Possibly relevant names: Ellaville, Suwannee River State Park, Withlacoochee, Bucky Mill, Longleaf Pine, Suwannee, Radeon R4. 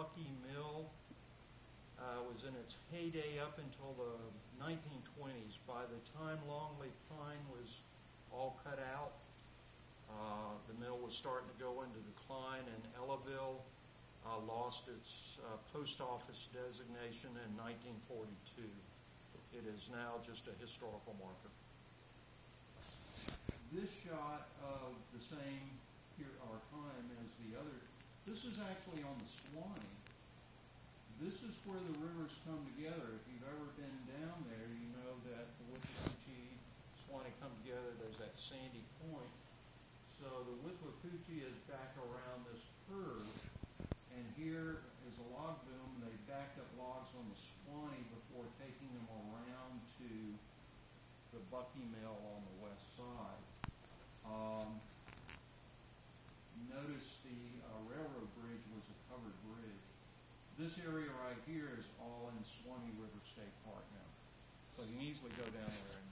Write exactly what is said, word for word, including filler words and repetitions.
Bucky Mill uh, was in its heyday up until the nineteen twenties. By the time Longleaf Pine was all cut out, uh, the mill was starting to go into decline, and Ellaville uh, lost its uh, post office designation in nineteen forty-two. It is now just a historical marker. This shot of the same here our time as the other. This is actually on the Suwannee. This is where the rivers come together. If you've ever been down there, you know that the Withlacoochee and Suwannee come together. There's that sandy point. So the Withlacoochee is back around this curve, and here is a log boom. They backed up logs on the Suwannee before taking them around to the Bucky Mill on the west side. Um, notice the uh, railroad bridge was a covered bridge. This area right here is all in Suwannee River State Park now. So you can easily go down there and